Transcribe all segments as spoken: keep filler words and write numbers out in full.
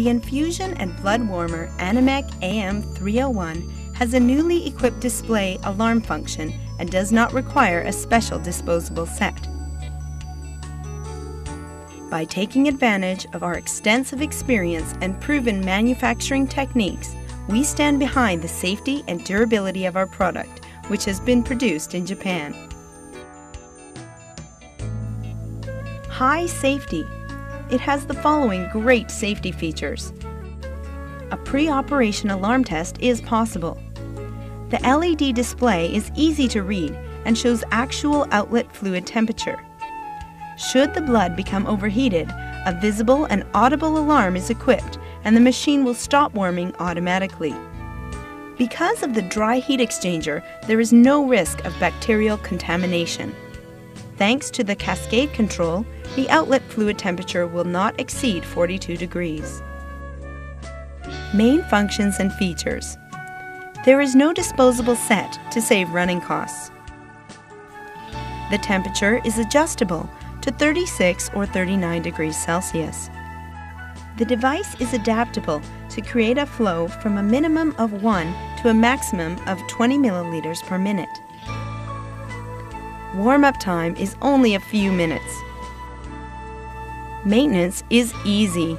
The infusion and blood warmer Animec A M three oh one has a newly equipped display alarm function and does not require a special disposable set. By taking advantage of our extensive experience and proven manufacturing techniques, we stand behind the safety and durability of our product, which has been produced in Japan. High safety. It has the following great safety features. A pre-operation alarm test is possible. The L E D display is easy to read and shows actual outlet fluid temperature. Should the blood become overheated, a visible and audible alarm is equipped and the machine will stop warming automatically. Because of the dry heat exchanger, there is no risk of bacterial contamination. Thanks to the cascade control, the outlet fluid temperature will not exceed forty-two degrees. Main functions and features. There is no disposable set to save running costs. The temperature is adjustable to thirty-six or thirty-nine degrees Celsius. The device is adaptable to create a flow from a minimum of one to a maximum of twenty milliliters per minute. Warm-up time is only a few minutes. Maintenance is easy.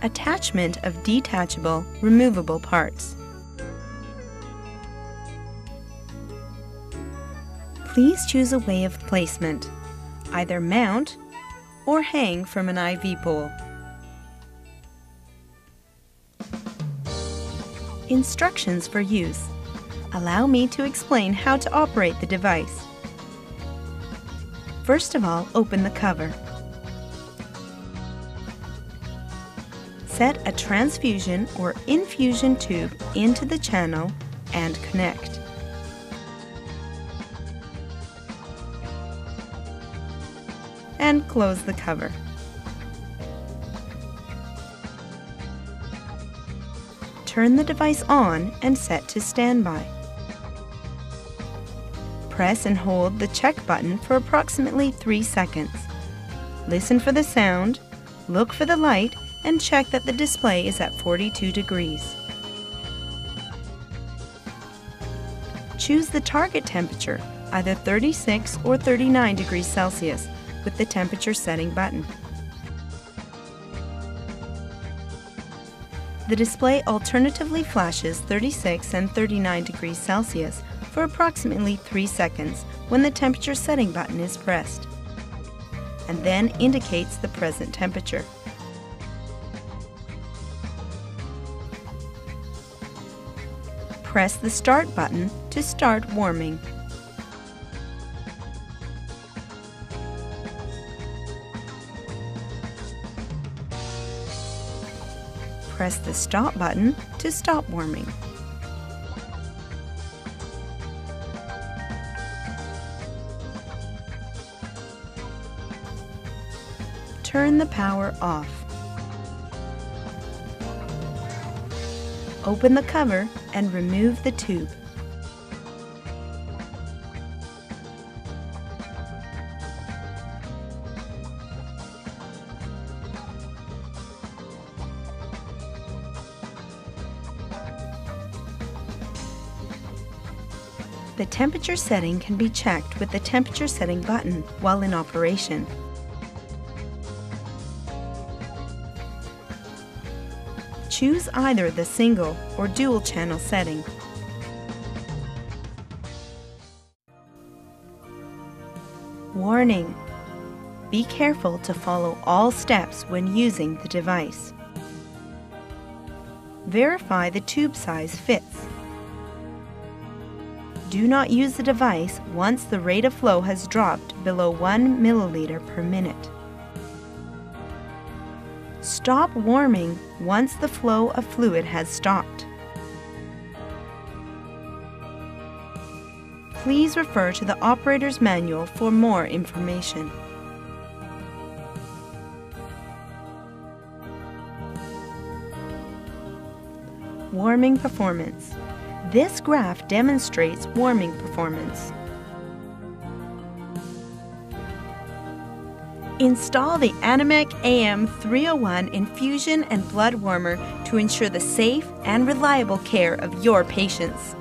Attachment of detachable, removable parts. Please choose a way of placement, either mount or hang from an I V pole. Instructions for use. Allow me to explain how to operate the device. First of all, open the cover. Set a transfusion or infusion tube into the channel and connect. And close the cover. Turn the device on and set to standby. Press and hold the check button for approximately three seconds. Listen for the sound, look for the light, and check that the display is at forty-two degrees. Choose the target temperature, either thirty-six or thirty-nine degrees Celsius, with the temperature setting button. The display alternatively flashes thirty-six and thirty-nine degrees Celsius for approximately three seconds when the temperature setting button is pressed, and then indicates the present temperature. Press the start button to start warming. Press the stop button to stop warming. Turn the power off. Open the cover and remove the tube. The temperature setting can be checked with the temperature setting button while in operation. Choose either the single or dual channel setting. Warning: be careful to follow all steps when using the device. Verify the tube size fits. Do not use the device once the rate of flow has dropped below one milliliter per minute. Stop warming once the flow of fluid has stopped. Please refer to the operator's manual for more information. Warming performance. This graph demonstrates warming performance. Install the Animec A M three oh one infusion and blood warmer to ensure the safe and reliable care of your patients.